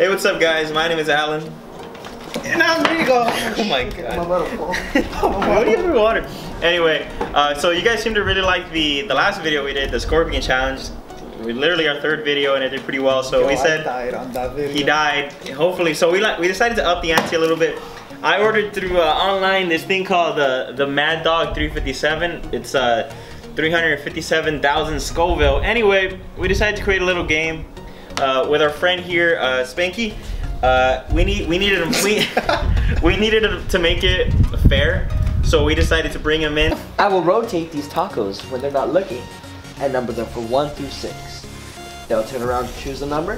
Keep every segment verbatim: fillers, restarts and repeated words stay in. Hey, what's up, guys? My name is Alan. And I'm Rigo. Oh my god. What do you have for water? Anyway, uh, so you guys seem to really like the the last video we did, the Scorpion Challenge. We literally our third video and it did pretty well. So Yo, we said died on that video. He died. Hopefully, so we like we decided to up the ante a little bit. I ordered through uh, online this thing called the uh, the Mad Dog three fifty-seven. It's uh three hundred fifty-seven thousand Scoville. Anyway, we decided to create a little game uh, with our friend here, uh, Spanky. Uh, we need we needed him, we we needed him to make it fair, so we decided to bring him in. I will rotate these tacos when they're not looking, and number them from one through six. They'll turn around, choose a number,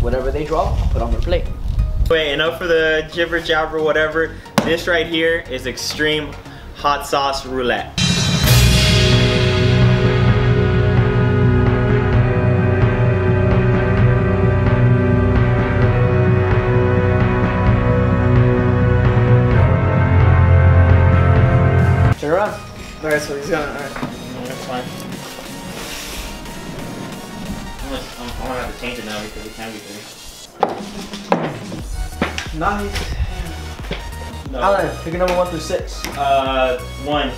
whatever they draw, I'll put on their plate. Wait, enough for the jibber jabber, whatever. This right here is extreme hot sauce roulette. Turn around. All right, so he's going. All right, that's fine. I'm gonna, I'm gonna have to change it now because it can't be three. Nice. No. Alan, pick a number one through six. Uh, one.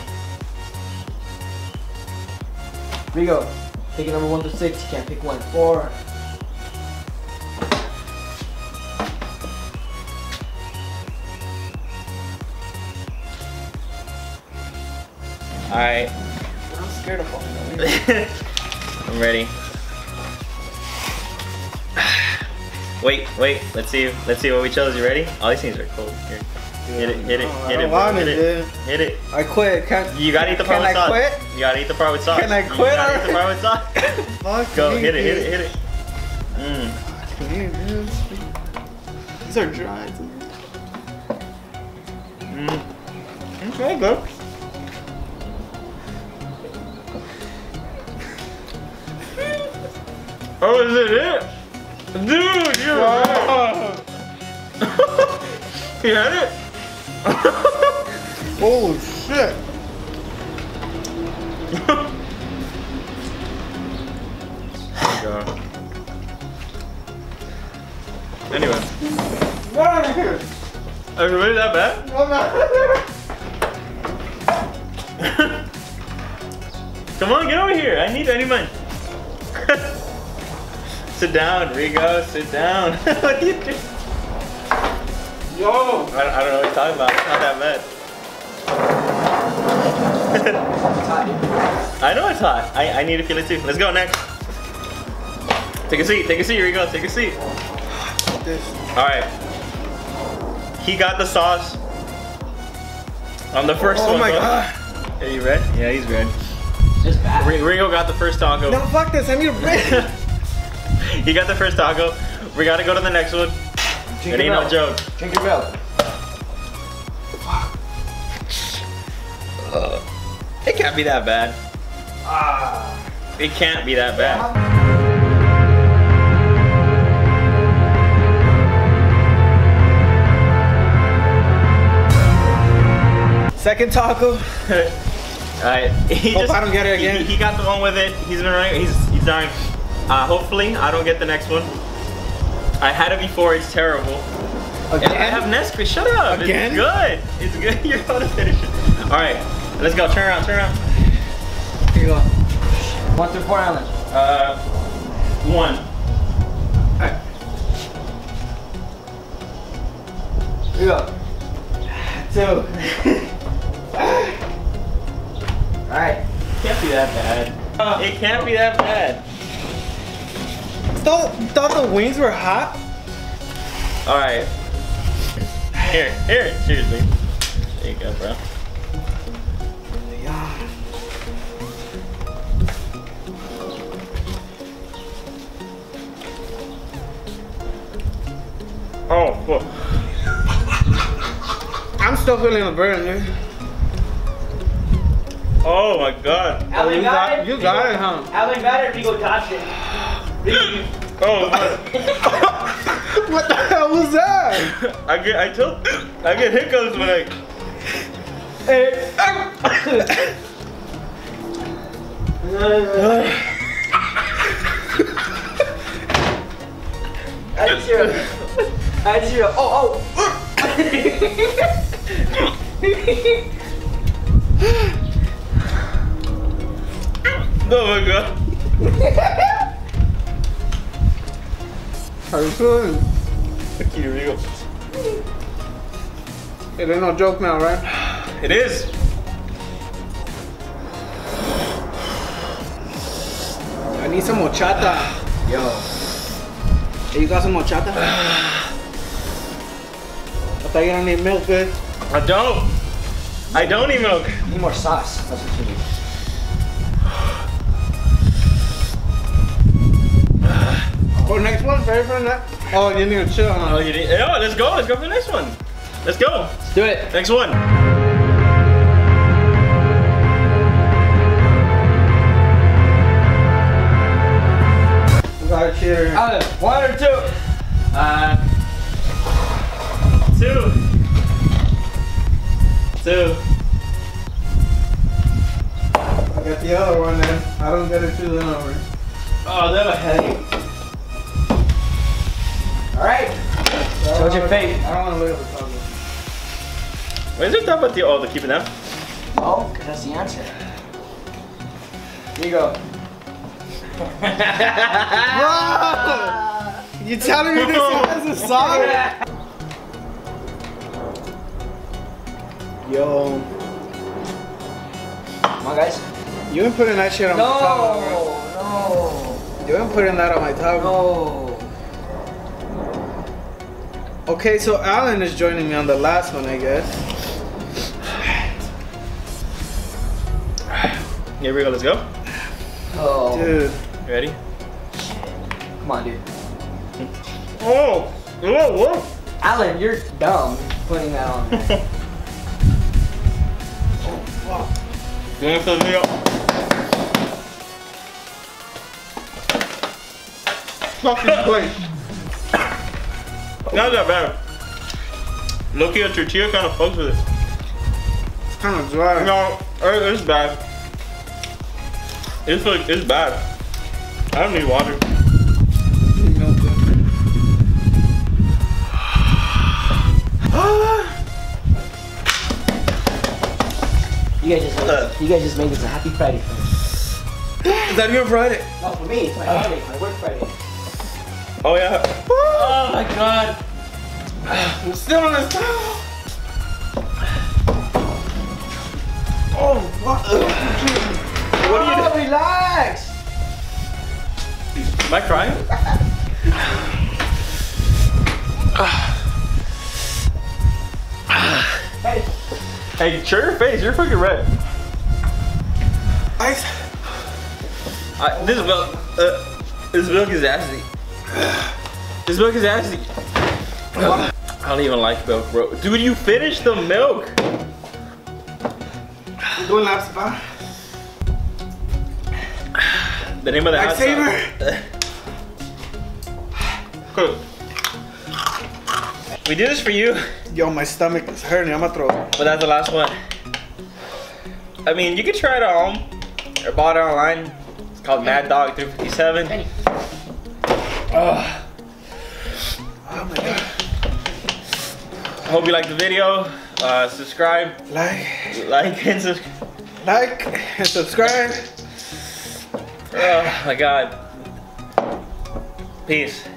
Rigo, pick a number one through six. You can't pick one. Four. All right. I'm scared of falling. I'm ready. Wait, wait. Let's see. Let's see what we chose. You ready? All these things are cold. Here. Hit it, hit it, hit it, hit it, hit it. I quit. Can't, you gotta eat the part with sauce. Can I quit? You gotta eat the part with sauce. Can I quit? You gotta eat the part with sauce. Fuck. Go, hit it, hit it, hit it. Mmm. These are dry. Mmm. Okay, go. Oh, is it it? Dude, you're wow. You had it? Holy shit. God. Anyway. What are you here? Are you really that bad? I'm not. Come on, get over here. I need any money. Sit down, Rigo, sit down. What are you doing? Yo! I, I don't know what you're talking about, it's not that bad. I know it's hot. I, I need to feel it too. Let's go, next. Take a seat, take a seat, Rigo, take a seat. Alright. He got the sauce on the first oh, one. Oh my go. God. Are you red? Yeah, he's red. Just bad. Rigo got the first taco. No, fuck this, I need a break. He got the first taco. We gotta go to the next one. Drink it ain't milk. No joke. Drink your milk. Uh, it can't be that bad. Ah. It can't be that bad. Yeah. Second taco. Alright. Hope just, I don't get it again. He, he got the one with it. He's been running. He's he's dying. Uh, hopefully, I don't get the next one. I had it before, it's terrible. Again? And I have Nesquik, shut up! Again? It's good! It's good, you're about to finish it. Alright, let's go, turn around, turn around. Here you go. One through four, Alan. Uh, one. Alright. Here you go. Two. Alright. Can't be that bad. Uh, it can't be that bad. Thought, thought the wings were hot. All right. Here, here. Cheers, baby. There you go, bro. Yeah. Oh, fuck. I'm still feeling the burn, dude. Oh my God. Alan oh, you got, got it. You got it, huh? Alan got it. Rigo touched it. Oh, what? What the hell was that? I get, I told, I get hiccups when I. Hey. Adieu. Adieu. Oh, oh. Oh my god. How you feeling? Fuck you, Rigo. It ain't no joke now, right? It is. I need some horchata. Yo. Hey, you got some horchata? I thought you don't need milk, bitch. I don't. I don't need milk. I need more sauce. That's what you need. Oh, next one, ready for the next? Oh, you need to chill, huh? Oh, you need. Yo, let's go. Let's go for the next one. Let's go. Let's do it. Next one. We got cheers. One or two. Uh, two. Two. I got the other one, then. I don't get it too long. Oh, that'll headache. Alright, so what's your fate? I don't want to look at the problem. Why is it about the oh, to keep it down? Oh, because that's the answer. Here you go. Bro! You telling me this is a song? Yo. Come on, guys. You ain't putting that shit on no, my towel. No, no. You ain't putting that on my towel. No. Okay, so Alan is joining me on the last one, I guess. Here we go, let's go. Oh. Dude. You ready? Come on, dude. Oh! Whoa, whoa! Alan, you're dumb putting that on there. Oh, fuck. You want to fill me up? Fuck this place. Not that bad. Looking at your tortilla kind of fucks with it. It's kind of dry. No, it's bad. It's like, it's bad. I don't need water. You guys just, uh, you guys just made this a happy Friday for me. Is that your Friday? No, for me, it's my uh, Friday, my work Friday. Oh yeah. Oh my god. I'm still on this towel. Oh, what? Oh, what are you doing? Relax. Am I crying? Hey. Hey, show your face. You're fucking red. I. I this milk. Uh, this milk is nasty. This milk is ashy. I don't even like milk, bro. Dude, you finished the milk. We're doing lap spa. The name of the hot sauce. We do this for you. Yo, my stomach is hurting. I'm gonna throw it. But that's the last one. I mean, you can try it at home or bought it online. It's called Mad Dog three fifty-seven. Penny. Oh. Oh my god. Hope you liked the video. Uh, subscribe. Like. Like and subscribe. Like and subscribe. Oh my god. Peace.